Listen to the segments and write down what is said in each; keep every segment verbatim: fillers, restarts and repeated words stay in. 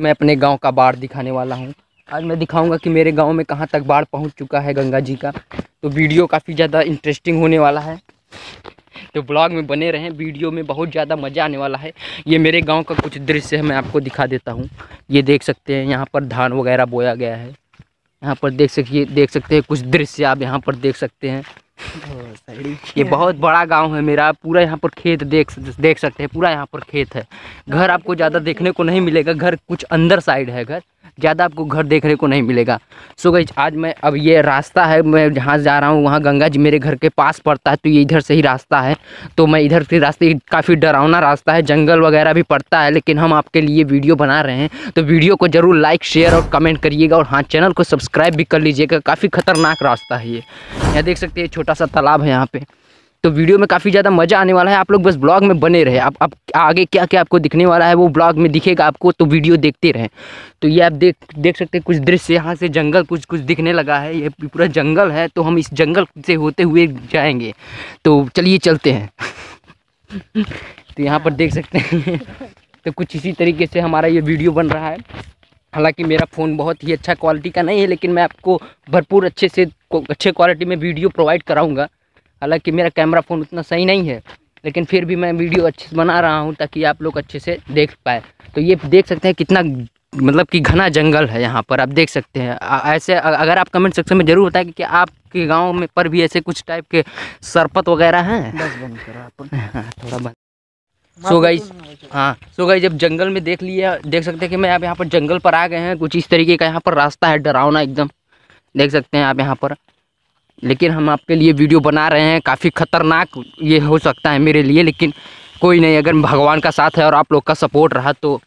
मैं अपने गांव का बाढ़ दिखाने वाला हूं। आज मैं दिखाऊंगा कि मेरे गांव में कहां तक बाढ़ पहुंच चुका है गंगा जी का। तो वीडियो काफ़ी ज़्यादा इंटरेस्टिंग होने वाला है, तो ब्लॉग में बने रहें। वीडियो में बहुत ज़्यादा मज़ा आने वाला है। ये मेरे गांव का कुछ दृश्य है, मैं आपको दिखा देता हूँ। ये देख सकते हैं यहाँ पर धान वगैरह बोया गया है। यहाँ पर देख सकिए देख सकते हैं कुछ दृश्य आप यहाँ पर देख सकते हैं। ये बहुत बड़ा गांव है मेरा। पूरा यहाँ पर खेत देख देख सकते हैं, पूरा यहाँ पर खेत है। घर आपको ज़्यादा देखने को नहीं मिलेगा, घर कुछ अंदर साइड है, घर ज़्यादा आपको घर देखने को नहीं मिलेगा। सो गाइस, आज मैं अब ये रास्ता है, मैं जहाँ जा रहा हूँ वहाँ गंगा जी मेरे घर के पास पड़ता है, तो ये इधर से ही रास्ता है। तो मैं इधर से रास्ते, काफ़ी डरावना रास्ता है, जंगल वगैरह भी पड़ता है, लेकिन हम आपके लिए वीडियो बना रहे हैं। तो वीडियो को ज़रूर लाइक, शेयर और कमेंट करिएगा, और हाँ, चैनल को सब्सक्राइब भी कर लीजिएगा। काफ़ी खतरनाक रास्ता है ये। यहाँ देख सकते हैं छोटा सा तालाब है यहाँ पर। तो वीडियो में काफ़ी ज़्यादा मज़ा आने वाला है। आप लोग बस ब्लॉग में बने रहे। आप, आप आगे क्या क्या आपको दिखने वाला है वो ब्लॉग में दिखेगा आपको, तो वीडियो देखते रहें। तो ये आप देख देख सकते हैं कुछ दृश्य। यहाँ से जंगल कुछ कुछ दिखने लगा है, ये पूरा जंगल है। तो हम इस जंगल से होते हुए जाएंगे, तो चलिए चलते हैं। तो यहाँ पर देख सकते हैं। तो कुछ इसी तरीके से हमारा ये वीडियो बन रहा है। हालांकि मेरा फ़ोन बहुत ही अच्छा क्वालिटी का नहीं है, लेकिन मैं आपको भरपूर अच्छे से अच्छे क्वालिटी में वीडियो प्रोवाइड कराऊँगा। हालांकि मेरा कैमरा फ़ोन उतना सही नहीं है, लेकिन फिर भी मैं वीडियो अच्छे से बना रहा हूं ताकि आप लोग अच्छे से देख पाए। तो ये देख सकते हैं कितना, मतलब कि घना जंगल है यहाँ पर, आप देख सकते हैं। ऐसे अगर आप कमेंट सेक्शन में ज़रूर बताएं कि आपके गांव में पर भी ऐसे कुछ टाइप के सरपत वगैरह हैं। बस बंद करो थोड़ा बंद। सो गाइस, हाँ सो गाइस, जब जंगल में देख लिया, देख सकते हैं कि मैं आप यहाँ पर जंगल पर आ गए हैं। कुछ इस तरीके का यहाँ पर रास्ता है, डरावना एकदम, देख सकते हैं आप यहाँ पर। लेकिन हम आपके लिए वीडियो बना रहे हैं। काफ़ी ख़तरनाक ये हो सकता है मेरे लिए, लेकिन कोई नहीं, अगर भगवान का साथ है और आप लोग का सपोर्ट रहा तो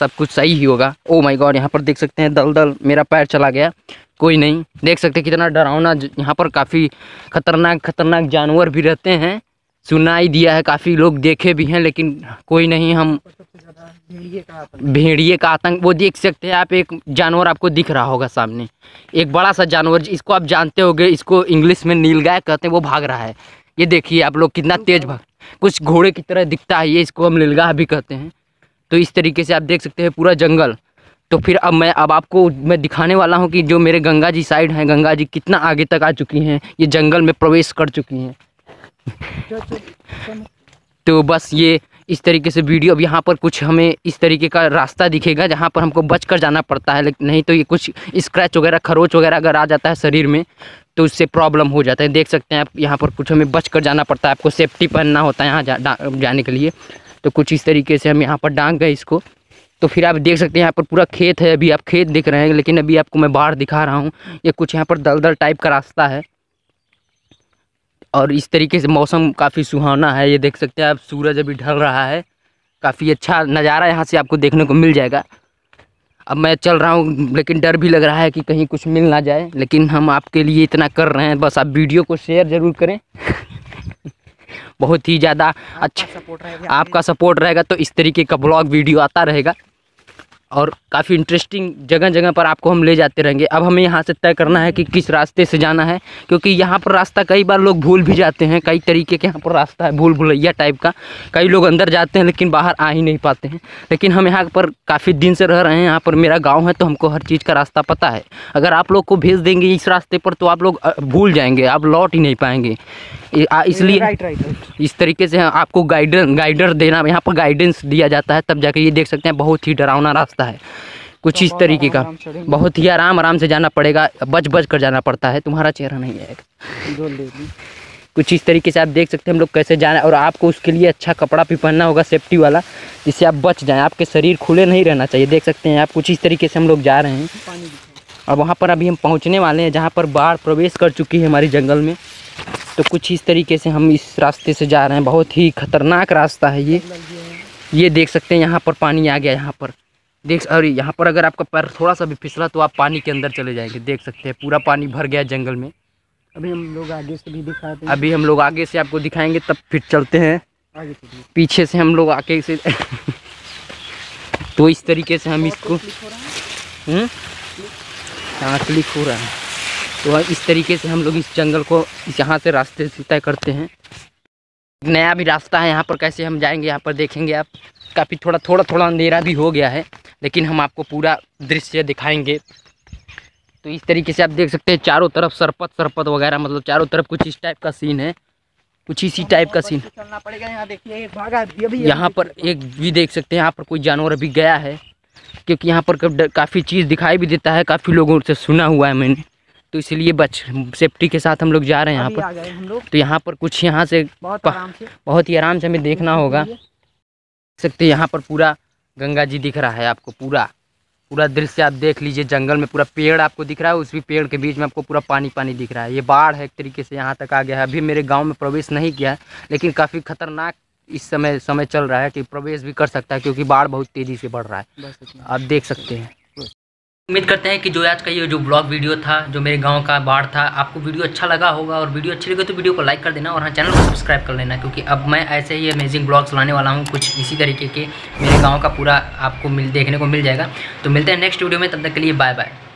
सब कुछ सही ही होगा। ओ माय गॉड, यहाँ पर देख सकते हैं दलदल, मेरा पैर चला गया। कोई नहीं, देख सकते कितना डरावना। यहाँ पर काफ़ी खतरनाक खतरनाक जानवर भी रहते हैं, सुनाई दिया है, काफ़ी लोग देखे भी हैं, लेकिन कोई नहीं। हम भेड़िए का आतंक वो देख सकते हैं आप। एक जानवर आपको दिख रहा होगा सामने, एक बड़ा सा जानवर, इसको आप जानते होंगे, इसको इंग्लिश में नीलगाय कहते हैं। वो भाग रहा है, ये देखिए आप लोग कितना तेज़ भाग, कुछ घोड़े की तरह दिखता है ये, इसको हम नीलगाय भी कहते हैं। तो इस तरीके से आप देख सकते हैं पूरा जंगल। तो फिर अब मैं अब आपको मैं दिखाने वाला हूँ कि जो मेरे गंगा जी साइड हैं, गंगा जी कितना आगे तक आ चुकी हैं, ये जंगल में प्रवेश कर चुकी हैं। तो बस ये इस तरीके से वीडियो। अब यहाँ पर कुछ हमें इस तरीके का रास्ता दिखेगा जहाँ पर हमको बचकर जाना पड़ता है, लेकिन नहीं तो ये कुछ स्क्रैच वगैरह, खरोच वगैरह अगर आ जाता है शरीर में तो उससे प्रॉब्लम हो जाता है। देख सकते हैं आप यहाँ पर कुछ हमें बचकर जाना पड़ता है, आपको सेफ्टी पहनना होता है यहाँ जा, जाने के लिए। तो कुछ इस तरीके से हम यहाँ पर डांग गए इसको। तो फिर आप देख सकते हैं यहाँ पर पूरा खेत है, अभी आप खेत देख रहे हैं, लेकिन अभी आपको मैं बाहर दिखा रहा हूँ। ये कुछ यहाँ पर दलदल टाइप का रास्ता है, और इस तरीके से मौसम काफ़ी सुहावना है। ये देख सकते हैं आप, सूरज अभी ढल रहा है। काफ़ी अच्छा नज़ारा यहाँ से आपको देखने को मिल जाएगा। अब मैं चल रहा हूँ, लेकिन डर भी लग रहा है कि कहीं कुछ मिल ना जाए, लेकिन हम आपके लिए इतना कर रहे हैं। बस आप वीडियो को शेयर ज़रूर करें। बहुत ही ज़्यादा अच्छा सपोर्ट रहेगा, आपका सपोर्ट रहेगा तो इस तरीके का ब्लॉग वीडियो आता रहेगा, और काफ़ी इंटरेस्टिंग जगह जगह पर आपको हम ले जाते रहेंगे। अब हमें यहाँ से तय करना है कि किस रास्ते से जाना है, क्योंकि यहाँ पर रास्ता कई बार लोग भूल भी जाते हैं। कई तरीके के यहाँ पर रास्ता है, भूल भुलैया टाइप का। कई लोग अंदर जाते हैं लेकिन बाहर आ ही नहीं पाते हैं। लेकिन हम यहाँ पर काफ़ी दिन से रह रहे हैं, यहाँ पर मेरा गाँव है, तो हमको हर चीज़ का रास्ता पता है। अगर आप लोग को भेज देंगे इस रास्ते पर तो आप लोग भूल जाएंगे, आप लौट ही नहीं पाएंगे। इसलिए इस तरीके से आपको गाइडर गाइडर देना, यहाँ पर गाइडेंस दिया जाता है, तब जाके। ये देख सकते हैं बहुत ही डरावना रास्ता है, कुछ तो इस तरीके का। बहुत ही आराम आराम से जाना पड़ेगा, बच बच कर जाना पड़ता है। तुम्हारा चेहरा नहीं आएगा। कुछ इस तरीके से आप देख सकते हैं हम लोग कैसे जाना, और आपको उसके लिए अच्छा कपड़ा भी पहनना होगा, सेफ्टी वाला, जिससे आप बच जाएं। आपके शरीर खुले नहीं रहना चाहिए। देख सकते हैं आप, कुछ इस तरीके से हम लोग जा रहे हैं, और वहाँ पर अभी हम पहुँचने वाले हैं जहाँ पर बाढ़ प्रवेश कर चुकी है हमारी जंगल में। तो कुछ इस तरीके से हम इस रास्ते से जा रहे हैं। बहुत ही खतरनाक रास्ता है ये। ये देख सकते हैं यहाँ पर पानी आ गया, यहाँ पर देख। और यहाँ पर अगर आपका पैर थोड़ा सा भी फिसला तो आप पानी के अंदर चले जाएंगे। देख सकते हैं पूरा पानी भर गया जंगल में। अभी हम लोग आगे से भी दिखाते हैं, अभी हम लोग आगे से आपको दिखाएंगे, तब फिर चलते हैं आगे। पीछे से हम लोग आगे से तो इस तरीके से हम इसको हाँ क्लिक हो रहा है। तो इस तरीके से हम लोग इस जंगल को यहाँ से रास्ते से तय करते हैं। नया भी रास्ता है यहाँ पर, कैसे हम जाएँगे यहाँ पर देखेंगे आप। काफ़ी थोड़ा थोड़ा थोड़ा अंधेरा भी हो गया है, लेकिन हम आपको पूरा दृश्य दिखाएंगे। तो इस तरीके से आप देख सकते हैं चारों तरफ सरपत सरपत वगैरह, मतलब चारों तरफ कुछ इस टाइप का सीन है, कुछ इसी टाइप का सीन। यहाँ पर एक भी देख सकते हैं, यहाँ पर कोई जानवर भी गया है, क्योंकि यहाँ पर काफ़ी चीज़ दिखाई भी देता है, काफ़ी लोगों से सुना हुआ है मैंने, तो इसलिए बच सेफ्टी के साथ हम लोग जा रहे हैं यहाँ पर। तो यहाँ पर कुछ यहाँ से बहुत ही आराम से हमें देखना होगा। देख सकते हैं यहाँ पर पूरा गंगा जी दिख रहा है आपको, पूरा पूरा दृश्य आप देख लीजिए। जंगल में पूरा पेड़ आपको दिख रहा है, उस भी पेड़ के बीच में आपको पूरा पानी पानी दिख रहा है। ये बाढ़ है एक तरीके से, यहाँ तक आ गया है। अभी मेरे गाँव में प्रवेश नहीं किया है, लेकिन काफ़ी खतरनाक इस समय समय चल रहा है कि प्रवेश भी कर सकता है, क्योंकि बाढ़ बहुत तेज़ी से बढ़ रहा है। आप देख सकते हैं। उम्मीद करते हैं कि जो आज का ये जो ब्लॉग वीडियो था, जो मेरे गांव का बाढ़ था, आपको वीडियो अच्छा लगा होगा। और वीडियो अच्छी लगे तो वीडियो को लाइक कर देना, और हाँ चैनल को सब्सक्राइब कर लेना, क्योंकि अब मैं ऐसे ही अमेजिंग ब्लॉग्स लाने वाला हूँ। कुछ इसी तरीके के मेरे गाँव का पूरा आपको मिल देखने को मिल जाएगा। तो मिलते हैं नेक्स्ट वीडियो में, तब तक के लिए बाय बाय।